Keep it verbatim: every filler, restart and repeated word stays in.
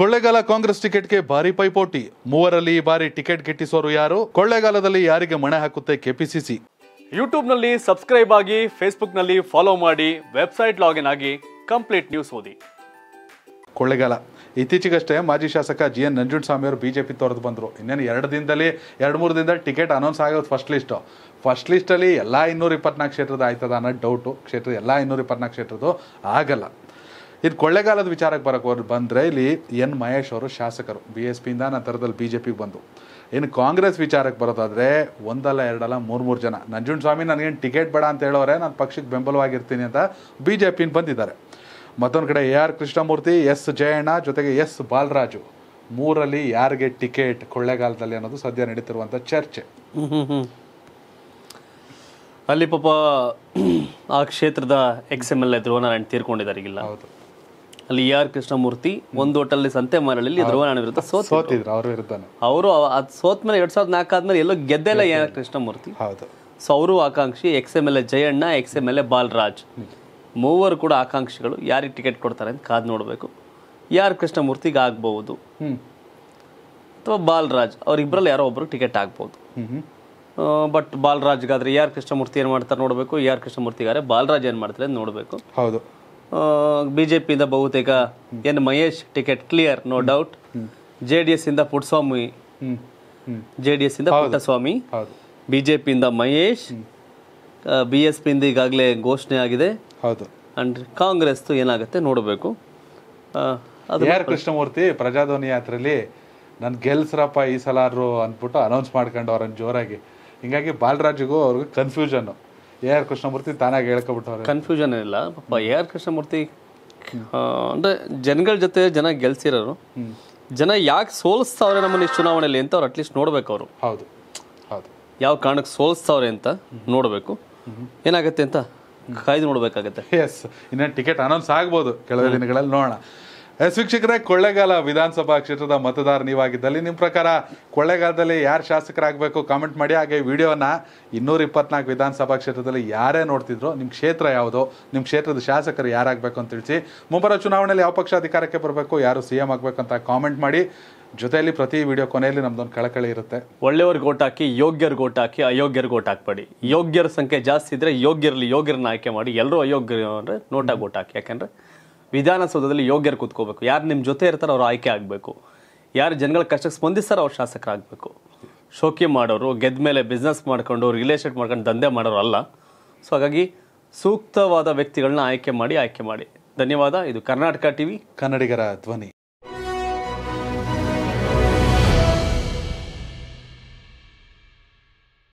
Kollegal Congress ticket ಗೆ ಭಾರಿ ಪೈಪೋಟಿ ಮೂವರಲ್ಲಿ ಈ ಬಾರಿ ಟಿಕೆಟ್ ಗೆಟ್ಟಿಸೋರು ಯಾರು ಕೊಳ್ಳೇಗಾಲದಲ್ಲಿ ಯಾರಿಗೆ ಮಣೆ ಹಾಕುತ್ತೆ ಕೆಪಿಸಿಸಿ ಯೂಟ್ಯೂಬ್ ನಲ್ಲಿ ಸಬ್ಸ್ಕ್ರೈಬ್ ಆಗಿ ಫೇಸ್ಬುಕ್ ನಲ್ಲಿ ಫಾಲೋ ಮಾಡಿ ವೆಬ್ಸೈಟ್ ಲಾಗಿನ್ ಆಗಿ ಕಂಪ್ಲೀಟ್ ನ್ಯೂಸ್ ಓದಿ ಕೊಳ್ಳೇಗಾಲ ಇತ್ತೀಚೆಗಷ್ಟೇ ಮಾಜಿ ಶಾಸಕ ಜಿ ಎನ್ ನಂಜುಂಡಸ್ವಾಮಿ ಅವರು ಬಿಜೆಪಿ ತೊರೆದು ಬಂದರು ಇನ್ನೇನು ಎರಡು ದಿನದಲ್ಲಿ ಎರಡು ಮೂರು ದಿನದಲ್ಲಿ ಟಿಕೆಟ್ ಅನೌನ್ಸ್ ಆಗೋದು ಫಸ್ಟ್ ಲಿಸ್ಟ್ ಫಸ್ಟ್ ಲಿಸ್ಟಲ್ಲಿ ಎಲ್ಲ ಇನ್ನೂರ ಇಪ್ಪತ್ನಾಲ್ಕು ಕ್ಷೇತ್ರದ ಆಯ್ತದ ಅನ್ನೋ ಡೌಟು ಕ್ಷೇತ್ರ ಎಲ್ಲ ಇನ್ನೂರ ಇಪ್ಪತ್ನಾಲ್ಕು ಕ್ಷೇತ್ರದ್ದು ಆಗಲ್ಲ ಇದು ಕೊಳ್ಳೇಗಾಲದ ವಿಚಾರಕ್ಕೆ ಬರೋಕೆ ಬಂದರೆ ಇಲ್ಲಿ ಎನ್ ಮಹೇಶ್ ಅವರು ಶಾಸಕರು ಬಿ ಎಸ್ ಪಿಯಿಂದ ನಂತರದಲ್ಲಿ ಬಿ ಜೆ ಪಿಗೆ ಬಂದು ಇನ್ನು ಕಾಂಗ್ರೆಸ್ ವಿಚಾರಕ್ಕೆ ಬರೋದಾದರೆ ಒಂದಲ್ಲ ಎರಡಲ್ಲ ಮೂರು ಮೂರು ಜನ ನಂಜುಂಡಸ್ವಾಮಿ ನನಗೇನು ಟಿಕೆಟ್ ಬೇಡ ಅಂತ ಹೇಳೋರೆ ನಾನು ಪಕ್ಷಕ್ಕೆ ಬೆಂಬಲವಾಗಿರ್ತೀನಿ ಅಂತ ಬಿ ಜೆ ಪಿಯಿಂದ ಬಂದಿದ್ದಾರೆ ಮತ್ತೊಂದು ಕಡೆ A R Krishnamurthy S Jayanna ಜೊತೆಗೆ ಎಸ್ ಬಾಲರಾಜು ಮೂರಲ್ಲಿ ಯಾರಿಗೆ ಟಿಕೆಟ್ ಕೊಳ್ಳೇಗಾಲದಲ್ಲಿ ಅನ್ನೋದು ಸದ್ಯ ನಡೀತಿರುವಂಥ ಚರ್ಚೆ. ಅಲ್ಲಿ ಪಾಪ ಆ ಕ್ಷೇತ್ರದ ex M L A Dhruvanarayan ತೀರ್ಕೊಂಡಿದ್ದಾರೆ ಈಗಿಲ್ಲ ಅಲ್ಲಿ ಎ ಆರ್ ಕೃಷ್ಣಮೂರ್ತಿ ಒಂದು ಒಟ್ಟಲ್ಲಿ ಸಂತೆ ಮಾರಳ್ಳಿ ಧ್ರುವನಾರಾಯಣ ವಿರುದ್ಧ ಸೋತಿದ್ರು ಅವ್ರ ವಿರುದ್ಧ ಅವರು ಅದು ಸೋತ್ಮೇಲೆ ಎರಡು ಸಾವಿರದ ನಾಲ್ಕು ಆದ್ಮೇಲೆ ಎಲ್ಲೋ ಗೆದ್ದೆಲ್ಲ ಎ ಆರ್ ಕೃಷ್ಣಮೂರ್ತಿ ಹೌದು ಸೊ ಅವರು ಆಕಾಂಕ್ಷಿ ex M L A Jayanna ex M L A Balaraj ಮೂವರು ಕೂಡ ಆಕಾಂಕ್ಷಿಗಳು ಯಾರಿಗೆ ಟಿಕೆಟ್ ಕೊಡ್ತಾರೆ ಅಂತ ಕಾದು ನೋಡಬೇಕು ಯಾರು ಕೃಷ್ಣಮೂರ್ತಿಗೆ ಆಗ್ಬೋದು ಅಥವಾ ಬಾಲರಾಜ್ ಅವರಿಬ್ಬರಲ್ಲಿ ಯಾರೋ ಒಬ್ಬರು ಟಿಕೆಟ್ ಆಗ್ಬೋದು ಬಟ್ ಬಾಲರಾಜ್ಗಾದ್ರೆ ಯಾರು ಕೃಷ್ಣಮೂರ್ತಿ ಏನು ಮಾಡ್ತಾರೆ ನೋಡಬೇಕು ಯಾರು ಕೃಷ್ಣಮೂರ್ತಿಗಾದ್ರೆ ಬಾಲರಾಜ್ ಏನು ಮಾಡ್ತಾರೆ ಅಂತ ನೋಡಬೇಕು ಹೌದು ಬಿ ಜೆ ಪಿಯಿಂದ ಬಹುತೇಕ ಏನು Mahesh ticket clear no doubt J D S ಇಂದ ಪುಟ್ಟಸ್ವಾಮಿ ಜೆ ಡಿ ಎಸ್ ಇಂದ ಪುಟ್ಟಸ್ವಾಮಿ ಬಿ ಜೆ ಪಿಯಿಂದ ಮಹೇಶ್ ಬಿ ಎಸ್ ಪಿಯಿಂದ ಈಗಾಗಲೇ ಘೋಷಣೆ ಆಗಿದೆ ಹೌದು ಅಂಡ್ ಕಾಂಗ್ರೆಸ್ ಏನಾಗುತ್ತೆ ನೋಡಬೇಕು ಯಾರು ಕೃಷ್ಣಮೂರ್ತಿ ಪ್ರಜಾಧ್ವನಿ ಯಾತ್ರೆಯಲ್ಲಿ ನಾನು ಗೆಲ್ಸ್ರಪ್ಪ ಈ ಸಲಾರು ಅಂದ್ಬಿಟ್ಟು ಅನೌನ್ಸ್ ಮಾಡ್ಕೊಂಡು ಅವ್ರನ್ನ ಜೋರಾಗಿ ಹಿಂಗಾಗಿ ಬಾಲರಾಜ್ಗೂ ಅವ್ರಿಗೂ ಕನ್ಫ್ಯೂಷನ್ ಎ ಆರ್ ಕೃಷ್ಣಮೂರ್ತಿ ತಾನಾಗಿ ಹೇಳ್ಕೊಬಿಟ್ಟವ್ರು ಕನ್ಫ್ಯೂಷನ್ ಇಲ್ಲ ಪಾಪ ಎ ಆರ್ ಕೃಷ್ಣಮೂರ್ತಿ ಅಂದರೆ ಜನಗಳ ಜೊತೆ ಜನ ಗೆಲ್ಸಿರೋರು ಜನ ಯಾಕೆ ಸೋಲಿಸ್ತಾವ್ರೆ ನಮ್ಮನ್ನು ಈ ಚುನಾವಣೆಯಲ್ಲಿ ಅಂತ ಅವ್ರು ಅಟ್ಲೀಸ್ಟ್ ನೋಡ್ಬೇಕು ಅವರು ಹೌದು ಹೌದು ಯಾವ ಕಾರಣಕ್ಕೆ ಸೋಲಿಸ್ತಾವ್ರೆ ಅಂತ ನೋಡಬೇಕು ಏನಾಗುತ್ತೆ ಅಂತ ಕಾಯ್ದು ನೋಡಬೇಕಾಗತ್ತೆ. ಎಸ್ ಇನ್ನು ಟಿಕೆಟ್ ಅನೌನ್ಸ್ ಆಗ್ಬೋದು ಕೆಲವೇ ದಿನಗಳಲ್ಲಿ ನೋಡೋಣ. ಎಸ್ ವೀಕ್ಷಕರೇ, ಕೊಳ್ಳೇಗಾಲ ವಿಧಾನಸಭಾ ಕ್ಷೇತ್ರದ ಮತದಾರ ನೀವಾಗಿದ್ದಲ್ಲಿ ನಿಮ್ಮ ಪ್ರಕಾರ ಕೊಳ್ಳೇಗಾಲದಲ್ಲಿ ಯಾರು ಶಾಸಕರಾಗಬೇಕು ಕಾಮೆಂಟ್ ಮಾಡಿ. ಹಾಗೆ ವಿಡಿಯೋನ ಇನ್ನೂರ ಇಪ್ಪತ್ನಾಲ್ಕು ವಿಧಾನಸಭಾ ಕ್ಷೇತ್ರದಲ್ಲಿ ಯಾರೇ ನೋಡ್ತಿದ್ರು ನಿಮ್ಮ ಕ್ಷೇತ್ರ ಯಾವುದು, ನಿಮ್ಮ ಕ್ಷೇತ್ರದ ಶಾಸಕರು ಯಾರಾಗಬೇಕು ಅಂತ ತಿಳಿಸಿ. ಮುಂಬರುವ ಚುನಾವಣೆಯಲ್ಲಿ ಯಾವ ಪಕ್ಷ ಅಧಿಕಾರಕ್ಕೆ ಬರಬೇಕು, ಯಾರು ಸಿ ಎಂ ಆಗಬೇಕಂತ ಕಾಮೆಂಟ್ ಮಾಡಿ. ಜೊತೆಯಲ್ಲಿ ಪ್ರತಿ ವಿಡಿಯೋ ಕೊನೆಯಲ್ಲಿ ನಮ್ದೊಂದು ಕಳಕಳಿ ಇರುತ್ತೆ. ಒಳ್ಳೆಯವ್ರಿಗೆ ಓಟ್ ಹಾಕಿ, ಯೋಗ್ಯರಿಗೆ ಓಟ್ ಹಾಕಿ, ಅಯೋಗ್ಯರಿಗೆ ಓಟ್ ಹಾಕಬೇಡಿ. ಯೋಗ್ಯರ ಸಂಖ್ಯೆ ಜಾಸ್ತಿ ಇದ್ದರೆ ಯೋಗ್ಯರಲ್ಲಿ ಯೋಗ್ಯರನ್ನ ಆಯ್ಕೆ ಮಾಡಿ, ಎಲ್ಲರೂ ಅಯೋಗ್ಯರು ಅಂದರೆ ನೋಟಾಗಿ ಓಟ್ ಹಾಕಿ. ಯಾಕೆಂದರೆ ವಿಧಾನಸೌಧದಲ್ಲಿ ಯೋಗ್ಯರು ಕೂತ್ಕೋಬೇಕು, ಯಾರು ನಿಮ್ಮ ಜೊತೆ ಇರ್ತಾರೋ ಅವ್ರು ಆಯ್ಕೆ ಆಗಬೇಕು, ಯಾರು ಜನಗಳ ಕಷ್ಟಕ್ಕೆ ಸ್ಪಂದಿಸ್ತಾರೋ ಅವ್ರು ಶಾಸಕರಾಗಬೇಕು. ಶೋಕಿ ಮಾಡೋರು, ಗೆದ್ದ ಮೇಲೆ ಬಿಸ್ನೆಸ್ ಮಾಡ್ಕೊಂಡು ರಿಯಲ್ ಎಸ್ಟೇಟ್ ಮಾಡ್ಕೊಂಡು ದಂಧೆ ಮಾಡೋರು ಅಲ್ಲ. ಸೊ ಹಾಗಾಗಿ ಸೂಕ್ತವಾದ ವ್ಯಕ್ತಿಗಳನ್ನ ಆಯ್ಕೆ ಮಾಡಿ ಆಯ್ಕೆ ಮಾಡಿ ಧನ್ಯವಾದ. ಇದು ಕರ್ನಾಟಕ ಟಿವಿ, ಕನ್ನಡಿಗರ ಧ್ವನಿ.